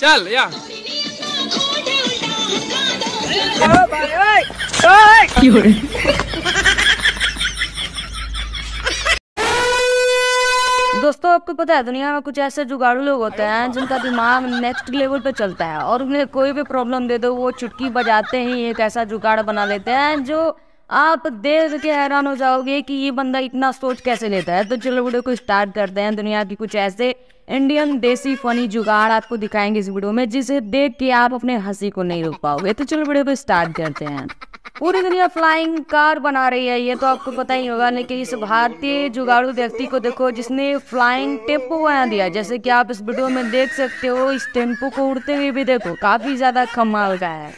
चल या दोस्तों, आपको पता है दुनिया में कुछ ऐसे जुगाड़ू लोग होते हैं जिनका दिमाग नेक्स्ट लेवल पे चलता है और उन्हें कोई भी प्रॉब्लम दे दो वो चुटकी बजाते ही एक ऐसा जुगाड़ बना लेते हैं जो आप देख के हैरान हो जाओगे कि ये बंदा इतना सोच कैसे लेता है। तो चलो वीडियो को स्टार्ट करते हैं। दुनिया की कुछ ऐसे इंडियन देसी फनी जुगाड़ आपको दिखाएंगे इस वीडियो में, जिसे देख के आप अपने हंसी को नहीं रोक पाओगे। तो चलो वीडियो को स्टार्ट करते हैं। पूरी दुनिया फ्लाइंग कार बना रही है, ये तो आपको पता ही होगा, लेकिन इस भारतीय जुगाड़ू व्यक्ति को देखो जिसने फ्लाइंग टेम्पो बना दिया। जैसे कि आप इस वीडियो में देख सकते हो, इस टेम्पो को उड़ते हुए भी देखो, काफी ज्यादा कमाल का है।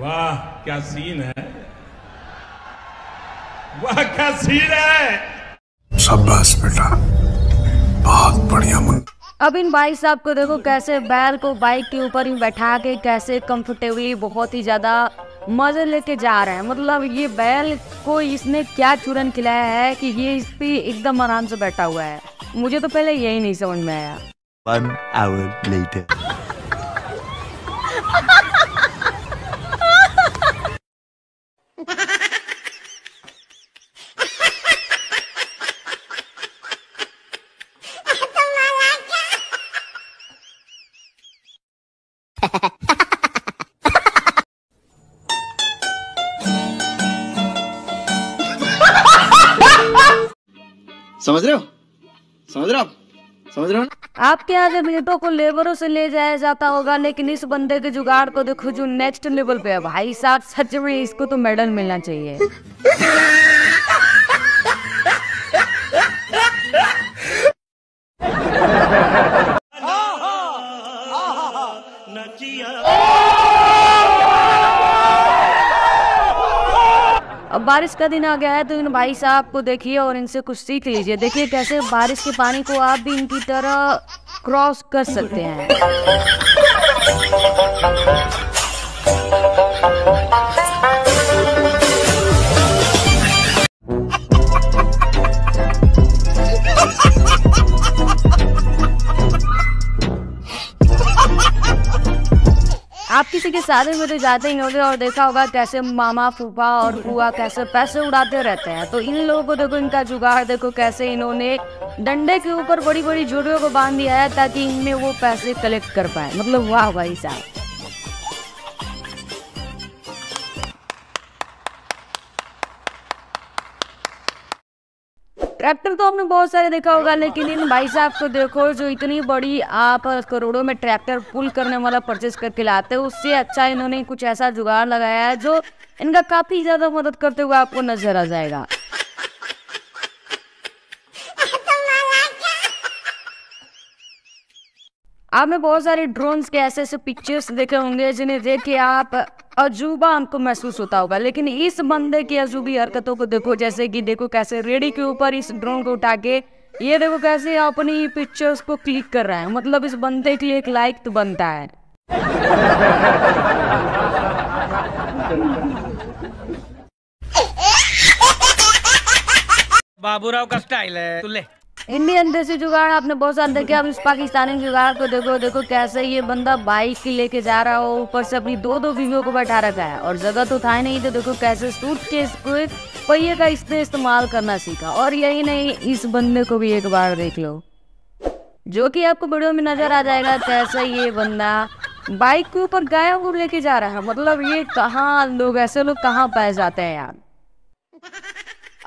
वाह क्या सीन है, वाह क्या सीन है, शाबाश बेटा, बहुत बढ़िया मुन। अब इन भाई साहब को देखो कैसे बैल को बाइक के ऊपर ही बैठा के कैसे कंफर्टेबली बहुत ही ज्यादा मजे लेके जा रहे हैं। मतलब ये बैल को इसने क्या चूरन खिलाया है कि ये इस पे एकदम आराम से बैठा हुआ है। मुझे तो पहले यही नहीं समझ में आया। 1 hour later. समझ रहे हो, समझ रहे हो, समझ रहे हो। आपके यहाँ जब ईंटों को लेबरों से ले जाया जाता होगा, लेकिन इस बंदे के जुगाड़ को देखो जो नेक्स्ट लेवल पे है। भाई साहब सच में इसको तो मेडल मिलना चाहिए। अब बारिश का दिन आ गया है तो इन भाई साहब को देखिए और इनसे कुछ सीख लीजिए। देखिए कैसे बारिश के पानी को आप भी इनकी तरह क्रॉस कर सकते हैं। आप किसी के शादी में तो जाते ही होंगे और देखा होगा कैसे मामा फूफा और फूआ कैसे पैसे उड़ाते रहते हैं। तो इन लोगों को देखो, इनका जुगाड़ देखो कैसे इन्होंने डंडे के ऊपर बड़ी बड़ी झुड़ियों को बांध दिया है ताकि इनमें वो पैसे कलेक्ट कर पाए। मतलब वाह भाई साहब। ट्रैक्टर तो आपने बहुत सारे देखा होगा, लेकिन इन भाई साहब को देखो जो इतनी बड़ी आप करोड़ों में ट्रैक्टर पुल करने वाला परचेज करके लाते हो, उससे अच्छा इन्होंने कुछ ऐसा जुगाड़ लगाया है जो इनका काफी ज्यादा मदद करते हुए आपको नजर आ जाएगा। आपने बहुत सारे ड्रोन्स के ऐसे ऐसे पिक्चर्स देखे होंगे जिन्हें देख के आप अजूबा हमको महसूस होता होगा, लेकिन इस बंदे की अजूबी हरकतों को देखो। जैसे कि देखो कैसे रेडी के ऊपर इस ड्रोन को उठा के ये देखो कैसे अपनी पिक्चर्स को क्लिक कर रहा है। मतलब इस बंदे के लिए एक लाइक तो बनता है। बाबूराव का स्टाइल है। तुले इंडियन देसी जुगाड़ आपने बहुत सारे देखे। अब इस पाकिस्तानी जुगाड़ को देखो, देखो कैसे ये बंदा बाइक लेके जा रहा हो, ऊपर से अपनी दो दो बीवियों को बैठा रखा है और जगह तो था ही नहीं, तो देखो कैसे सूटकेस को पहिए का इसने इस्तेमाल करना सीखा। और यही नहीं, इस बंदे को भी एक बार देख लो, जो कि आपको वीडियो में नजर आ जाएगा कैसे ये बंदा बाइक के ऊपर गायों को लेके जा रहा है। मतलब ये कहाँ लोग, ऐसे लोग कहाँ पाए जाते हैं यार।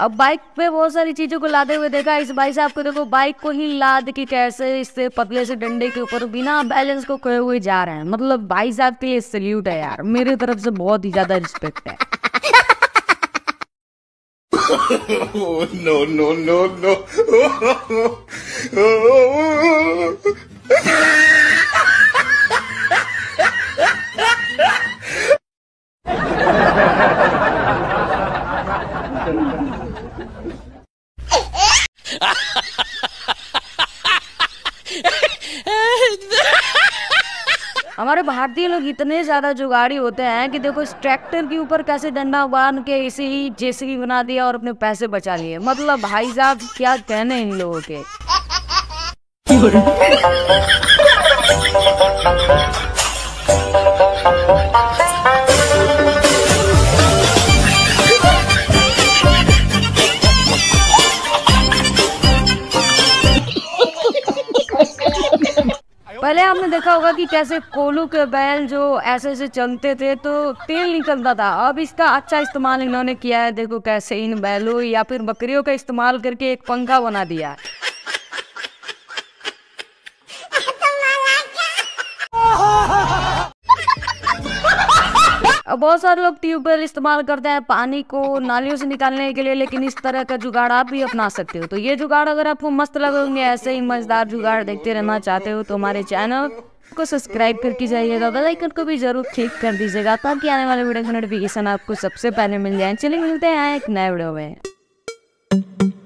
अब बाइक पे बहुत सारी चीजों को लादे हुए देखा। इस भाई साहब को देखो बाइक को ही लाद के कैसे इससे पतले से डंडे के ऊपर बिना बैलेंस को खोए हुए जा रहे हैं। मतलब भाई साहब के लिए सैल्यूट है यार, मेरी तरफ से बहुत ही ज्यादा रिस्पेक्ट है। No no no no. हमारे भारतीय लोग इतने ज्यादा जुगाड़ी होते हैं कि देखो इस ट्रैक्टर के ऊपर कैसे डंडा बांध के इसे ही जेसीबी बना दिया और अपने पैसे बचा लिए। मतलब भाई साहब क्या कहने इन लोगों के। पहले आपने देखा होगा कि कैसे कोलू के बैल जो ऐसे ऐसे चलते थे तो तेल निकलता था। अब इसका अच्छा इस्तेमाल इन्होंने किया है। देखो कैसे इन बैलों या फिर बकरियों का इस्तेमाल करके एक पंखा बना दिया है। बहुत सारे लोग ट्यूबवेल इस्तेमाल करते हैं पानी को नालियों से निकालने के लिए, लेकिन इस तरह का जुगाड़ आप भी अपना सकते हो। तो ये जुगाड़ अगर आपको मस्त लगे होंगे, ऐसे ही मजेदार जुगाड़ देखते रहना चाहते हो तो हमारे चैनल को सब्सक्राइब करके जाइएगा, बेल आइकन को भी जरूर क्लिक कर दीजिएगा ताकि आने वाले वीडियो का नोटिफिकेशन आपको सबसे पहले मिल जाए। चलिए मिलते हैं एक नए वीडियो में।